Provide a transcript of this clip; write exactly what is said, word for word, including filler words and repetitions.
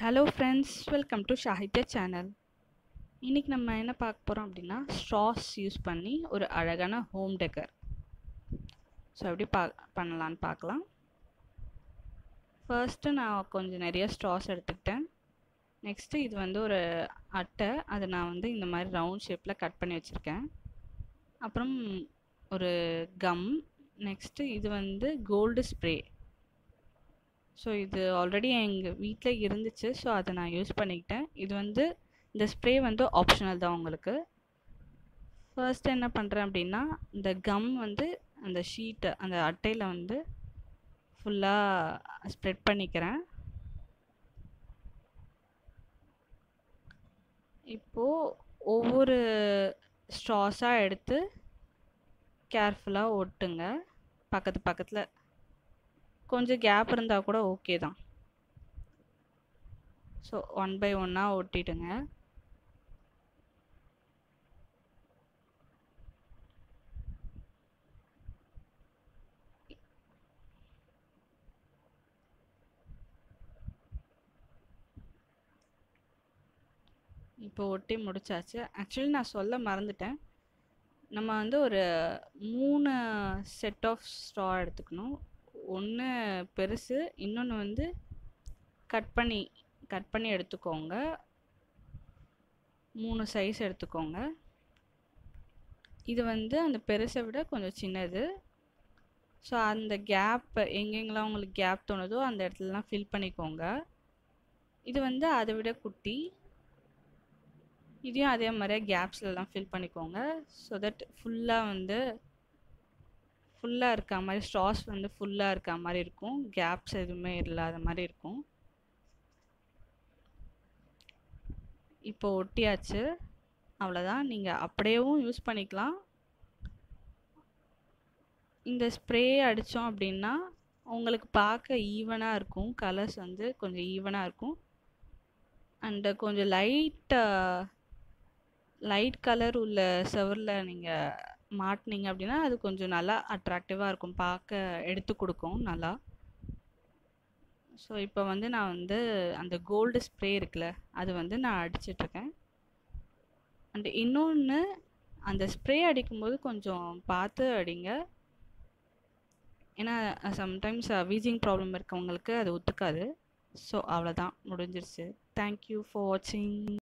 Hello friends, welcome to Shahithya Channel. இன்னைக்கு நம்ம என்ன பார்க்க போறோம் அப்படினா straws யூஸ் பண்ணி ஒரு அழகான ஹோம் டெக்கர் சோ எப்படி பண்ணலாம்னு பார்க்கலாம். ஃபர்ஸ்ட் நான் கொஞ்சம் நிறைய straws எடுத்துட்டேன். நெக்ஸ்ட் இது வந்து ஒரு அட்டை, அது நான் வந்து இந்த மாதிரி ரவுண்ட் ஷேப்ல கட் பண்ணி வச்சிருக்கேன். அப்புறம் ஒரு கம், நெக்ஸ்ட் இது வந்து கோல்ட் ஸ்ப்ரே. So இது ஆல்ரெடி எங்க வீட்ல இருந்துச்சு, சோ அத நான் யூஸ் பண்ணிட்டேன். இது வந்து இந்த ஸ்ப்ரே வந்து ஆப்ஷனல் தான் உங்களுக்கு. ஃபர்ஸ்ட் என்ன பண்றேன் அப்படினா இந்த கம் வந்து அந்த ஷீட் அந்த அட்டையில வந்து ஃபுல்லா ஸ்ப்ரெட் பண்ணிக்கிறேன். இப்போ ஒவ்வொரு ஸ்ட்ராஸா எடுத்து கேர்ஃபுல்லா ஒட்டுங்க. பக்கத்து பக்கத்துல கொஞ்சம் கேப் இருந்தா கூட ஓகே தான். ஸோ ஒன் பை ஒன்னா ஒட்டிடுங்க. இப்போ ஒட்டி முடிச்சாச்சு. ஆக்சுவலி நான் சொல்ல மறந்துட்டேன், நம்ம வந்து ஒரு மூணு செட் ஆஃப் ஸ்ட்ரா எடுத்துக்கணும். ஒன்று பெருசு, இன்னொன்று வந்து கட் பண்ணி கட் பண்ணி எடுத்துக்கோங்க. மூணு சைஸ் எடுத்துக்கோங்க. இது வந்து அந்த பெருசை விட கொஞ்சம் சின்னது. ஸோ அந்த கேப் எங்கெங்கெல்லாம் உங்களுக்கு கேப் தோணுதோ அந்த இடத்துலலாம் ஃபில் பண்ணிக்கோங்க. இது வந்து அதை விட குட்டி, இதையும் அதே மாதிரியே கேப்ஸ்லாம் ஃபில் பண்ணிக்கோங்க. ஸோ தட் ஃபுல்லாக வந்து ஃபுல்லாக இருக்க மாதிரி ஸ்ட்ராஸ் வந்து ஃபுல்லாக இருக்க மாதிரி இருக்கும், கேப்ஸ் எதுவுமே இல்லாத மாதிரி இருக்கும். இப்போ ஒட்டியாச்சு, அவ்வளோதான். நீங்கள் அப்படியேவும் யூஸ் பண்ணிக்கலாம். இந்த ஸ்ப்ரே அடித்தோம் அப்படின்னா உங்களுக்கு பார்க்க ஈவனாக இருக்கும், கலர்ஸ் வந்து கொஞ்சம் ஈவனாக இருக்கும். அண்டு கொஞ்சம் லைட் லைட் கலர் உள்ள செவரில் நீங்கள் மாட்டினீங்க அப்படின்னா அது கொஞ்சம் நல்லா அட்ராக்டிவாக இருக்கும், பார்க்க எடுத்து கொடுக்கும் நல்லா. ஸோ இப்போ வந்து நான் வந்து அந்த கோல்டு ஸ்ப்ரே இருக்குல்ல அது வந்து நான் அடிச்சிட்ருக்கேன். அண்ட் இன்னொன்று, அந்த ஸ்ப்ரே அடிக்கும்போது கொஞ்சம் பார்த்து அடிங்க, ஏன்னா சம்டைம்ஸ் வீசிங் ப்ராப்ளம் இருக்கவங்களுக்கு அது ஒத்துக்காது. ஸோ அவ்வளோதான், முடிஞ்சிருச்சு. தேங்க்யூ ஃபார் வாட்சிங்.